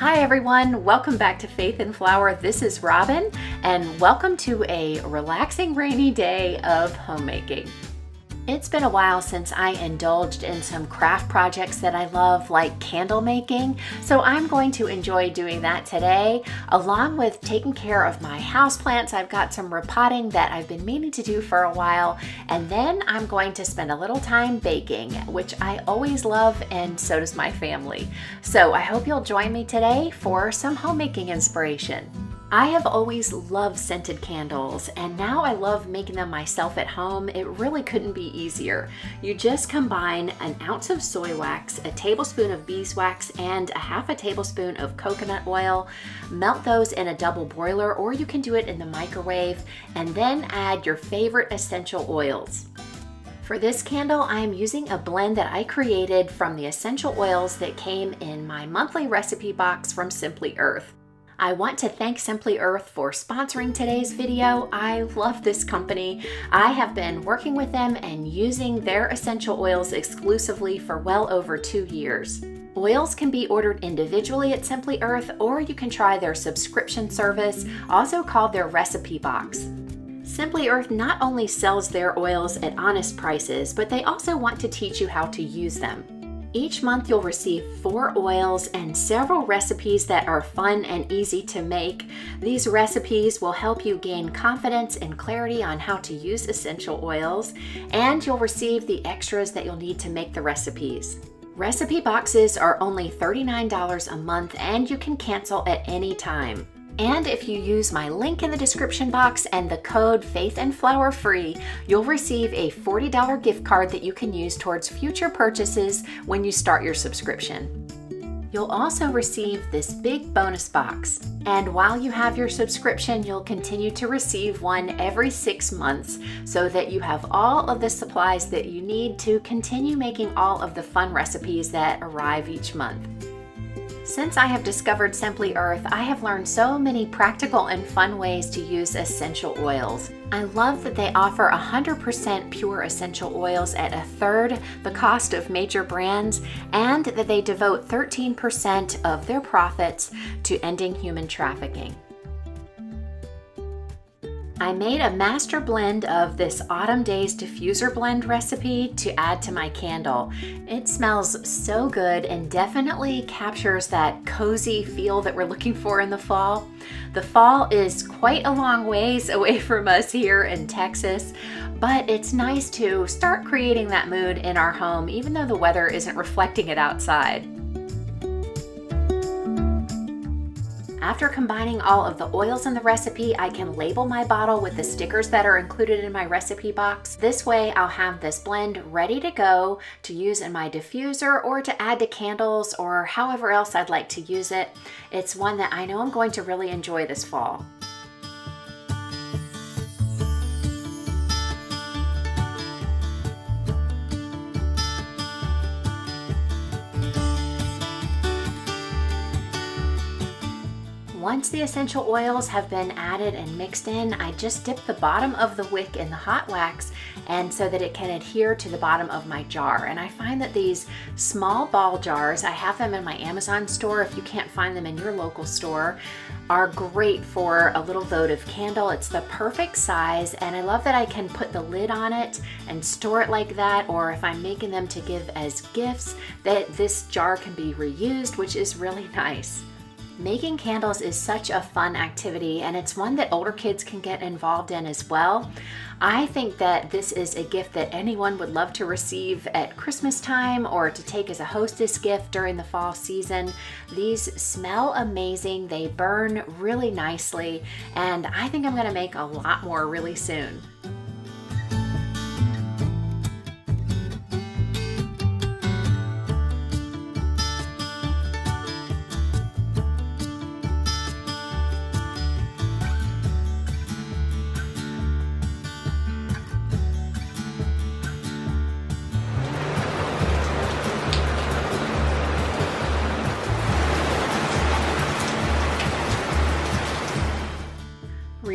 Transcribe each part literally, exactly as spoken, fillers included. Hi everyone, welcome back to Faith and Flour. This is Robin, and welcome to a relaxing rainy day of homemaking. It's been a while since I indulged in some craft projects that I love, like candle making, so I'm going to enjoy doing that today, along with taking care of my houseplants. I've got some repotting that I've been meaning to do for a while, and then I'm going to spend a little time baking, which I always love, and so does my family. So I hope you'll join me today for some homemaking inspiration. I have always loved scented candles, and now I love making them myself at home. It really couldn't be easier. You just combine an ounce of soy wax, a tablespoon of beeswax, and a half a tablespoon of coconut oil. Melt those in a double boiler, or you can do it in the microwave, and then add your favorite essential oils. For this candle, I am using a blend that I created from the essential oils that came in my monthly recipe box from Simply Earth. I want to thank Simply Earth for sponsoring today's video. I love this company. I have been working with them and using their essential oils exclusively for well over two years. Oils can be ordered individually at Simply Earth, or you can try their subscription service, also called their recipe box. Simply Earth not only sells their oils at honest prices, but they also want to teach you how to use them. Each month you'll receive four oils and several recipes that are fun and easy to make. These recipes will help you gain confidence and clarity on how to use essential oils, and you'll receive the extras that you'll need to make the recipes. Recipe boxes are only thirty-nine dollars a month, and you can cancel at any time. And if you use my link in the description box and the code Faith and Flour Free, you'll receive a forty dollar gift card that you can use towards future purchases when you start your subscription. You'll also receive this big bonus box. And while you have your subscription, you'll continue to receive one every six months so that you have all of the supplies that you need to continue making all of the fun recipes that arrive each month. Since I have discovered Simply Earth, I have learned so many practical and fun ways to use essential oils. I love that they offer one hundred percent pure essential oils at a third the cost of major brands, and that they devote thirteen percent of their profits to ending human trafficking. I made a master blend of this Autumn Days Diffuser Blend recipe to add to my candle. It smells so good and definitely captures that cozy feel that we're looking for in the fall. The fall is quite a long ways away from us here in Texas, but it's nice to start creating that mood in our home, even though the weather isn't reflecting it outside. After combining all of the oils in the recipe, I can label my bottle with the stickers that are included in my recipe box. This way, I'll have this blend ready to go to use in my diffuser or to add to candles or however else I'd like to use it. It's one that I know I'm going to really enjoy this fall. Once the essential oils have been added and mixed in, I just dip the bottom of the wick in the hot wax, and so that it can adhere to the bottom of my jar. And I find that these small ball jars, I have them in my Amazon store if you can't find them in your local store, are great for a little votive candle. It's the perfect size, and I love that I can put the lid on it and store it like that, or if I'm making them to give as gifts, that this jar can be reused, which is really nice. Making candles is such a fun activity, and it's one that older kids can get involved in as well. I think that this is a gift that anyone would love to receive at Christmas time or to take as a hostess gift during the fall season. These smell amazing, they burn really nicely, and I think I'm gonna make a lot more really soon.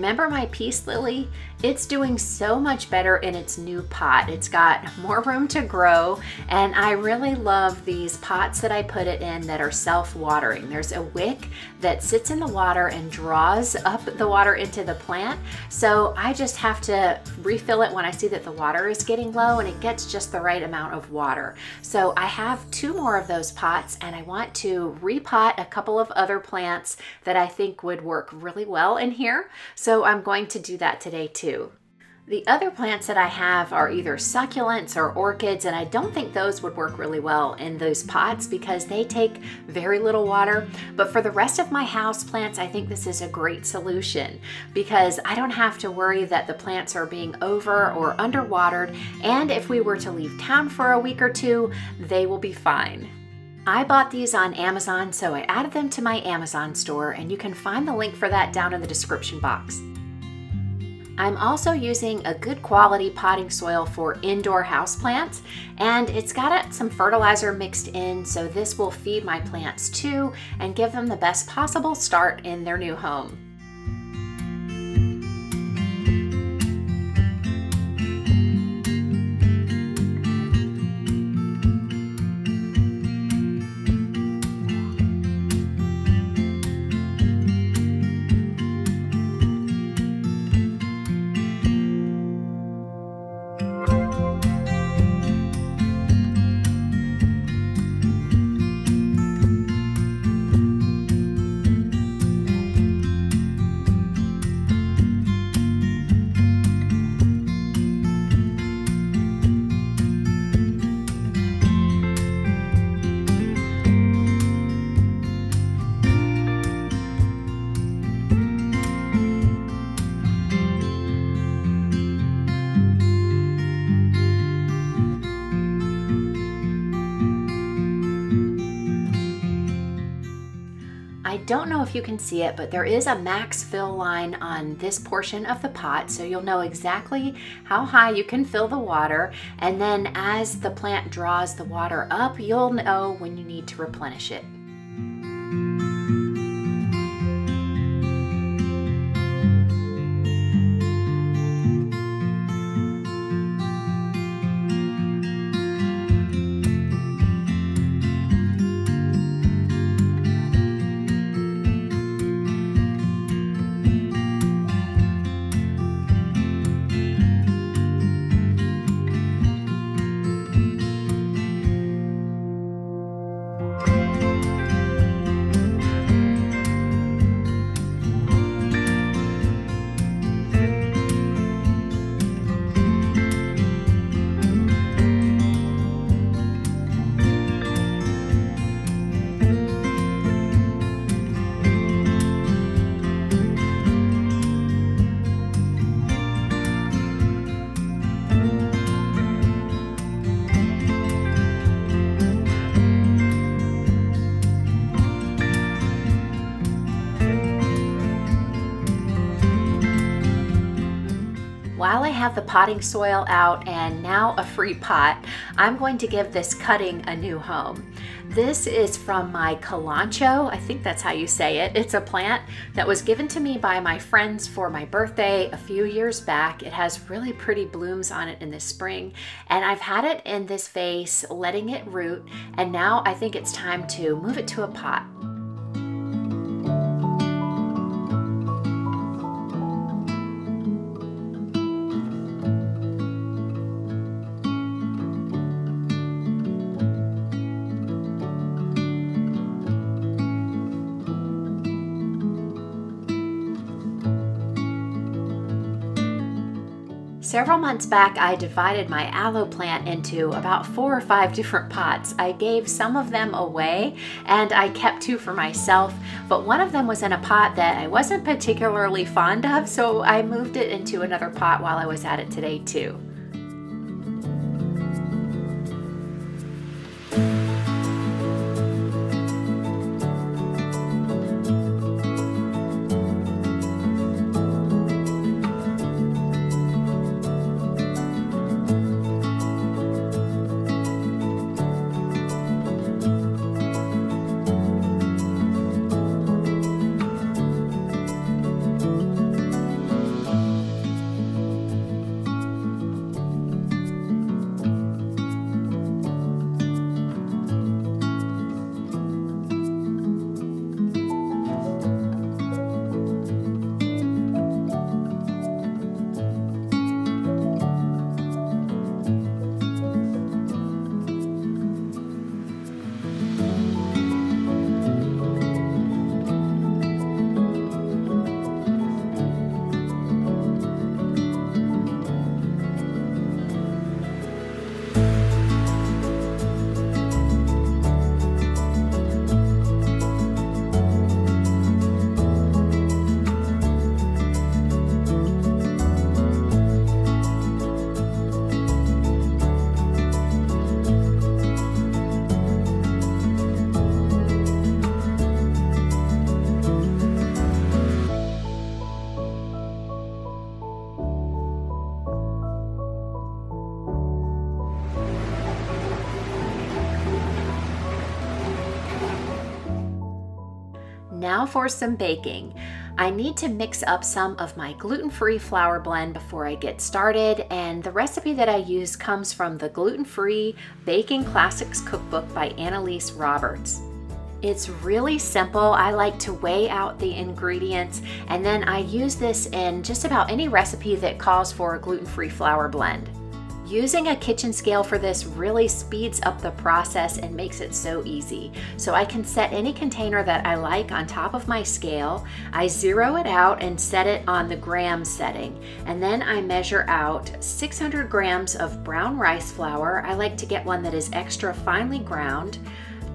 remember my peace lily? It's doing so much better in its new pot. It's got more room to grow, and I really love these pots that I put it in that are self-watering. There's a wick that sits in the water and draws up the water into the plant, so I just have to refill it when I see that the water is getting low and it gets just the right amount of water. So I have two more of those pots, and I want to repot a couple of other plants that I think would work really well in here, so I'm going to do that today too. The other plants that I have are either succulents or orchids, and I don't think those would work really well in those pots because they take very little water. But for the rest of my house plants, I think this is a great solution because I don't have to worry that the plants are being over or underwatered, and if we were to leave town for a week or two, they will be fine. I bought these on Amazon, so I added them to my Amazon store, and you can find the link for that down in the description box. I'm also using a good quality potting soil for indoor houseplants, and it's got some fertilizer mixed in, so this will feed my plants too and give them the best possible start in their new home. I don't know if you can see it, but there is a max fill line on this portion of the pot, so you'll know exactly how high you can fill the water, and then as the plant draws the water up, you'll know when you need to replenish it. While I have the potting soil out and now a free pot, I'm going to give this cutting a new home. This is from my kalanchoe, I think that's how you say it. It's a plant that was given to me by my friends for my birthday a few years back. It has really pretty blooms on it in the spring, and I've had it in this vase, letting it root, and now I think it's time to move it to a pot. Several months back, I divided my aloe plant into about four or five different pots. I gave some of them away and I kept two for myself, but one of them was in a pot that I wasn't particularly fond of, so I moved it into another pot while I was at it today too. Now for some baking. I need to mix up some of my gluten-free flour blend before I get started, and the recipe that I use comes from the Gluten-Free Baking Classics Cookbook by Annalise Roberts. It's really simple. I like to weigh out the ingredients, and then I use this in just about any recipe that calls for a gluten-free flour blend. Using a kitchen scale for this really speeds up the process and makes it so easy. So I can set any container that I like on top of my scale. I zero it out and set it on the gram setting. And then I measure out six hundred grams of brown rice flour. I like to get one that is extra finely ground.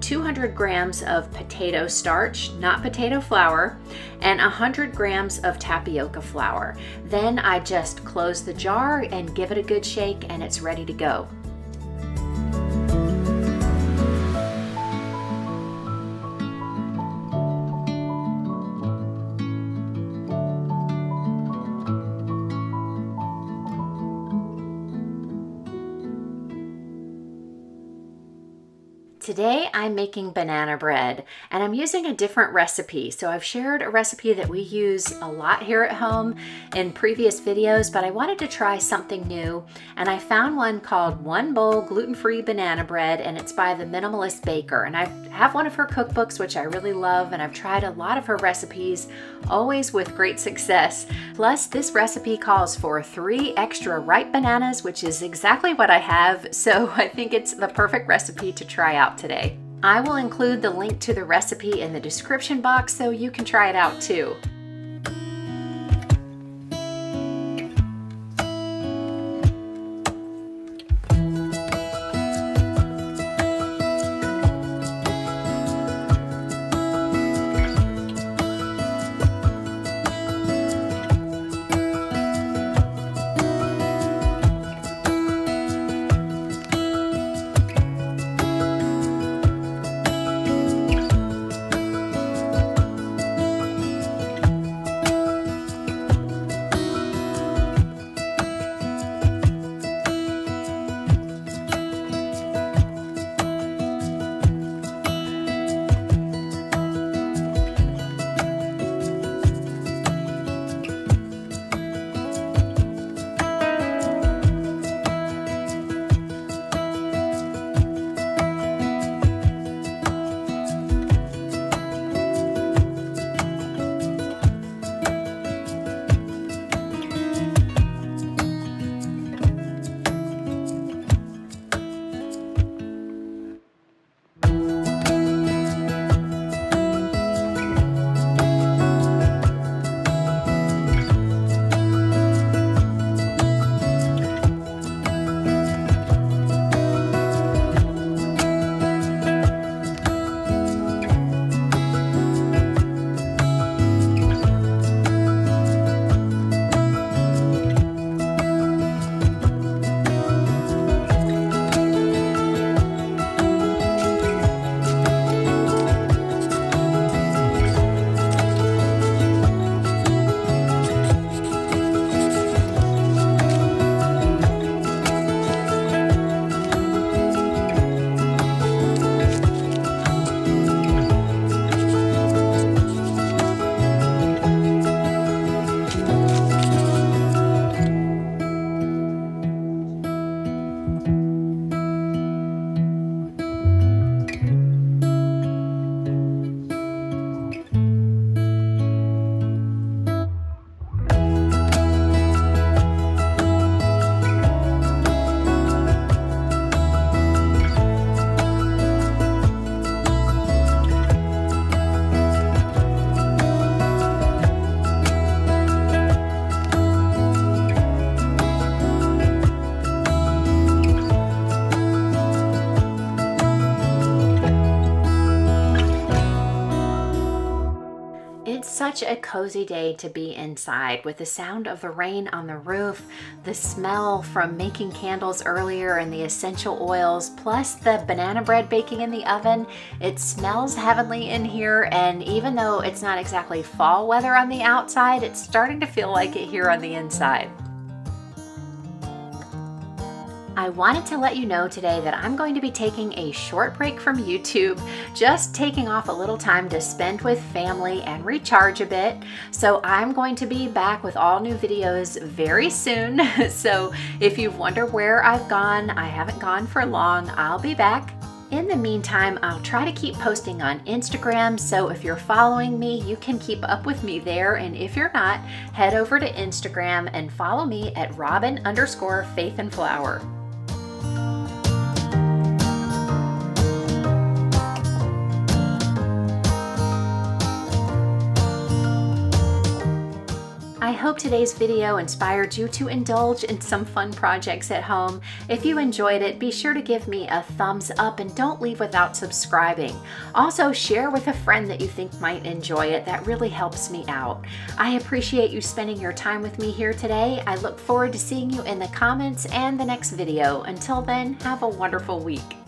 two hundred grams of potato starch, not potato flour, and one hundred grams of tapioca flour. Then I just close the jar and give it a good shake, and it's ready to go. Today I'm making banana bread, and I'm using a different recipe. So I've shared a recipe that we use a lot here at home in previous videos, but I wanted to try something new, and I found one called One Bowl Gluten-Free Banana Bread, and it's by the Minimalist Baker. And I have one of her cookbooks, which I really love, and I've tried a lot of her recipes, always with great success. Plus, this recipe calls for three extra ripe bananas, which is exactly what I have, so I think it's the perfect recipe to try out today. I will include the link to the recipe in the description box so you can try it out too. Such a cozy day to be inside, with the sound of the rain on the roof, the smell from making candles earlier and the essential oils, plus the banana bread baking in the oven. It smells heavenly in here, and even though it's not exactly fall weather on the outside, it's starting to feel like it here on the inside. I wanted to let you know today that I'm going to be taking a short break from YouTube, just taking off a little time to spend with family and recharge a bit. So I'm going to be back with all new videos very soon. So if you wonder where I've gone, I haven't gone for long. I'll be back. In the meantime, I'll try to keep posting on Instagram, so if you're following me, you can keep up with me there, and if you're not, head over to Instagram and follow me at Robin underscore Faith and Flour. I hope today's video inspired you to indulge in some fun projects at home. If you enjoyed it, be sure to give me a thumbs up and don't leave without subscribing. Also, share with a friend that you think might enjoy it. That really helps me out. I appreciate you spending your time with me here today. I look forward to seeing you in the comments and the next video. Until then, have a wonderful week.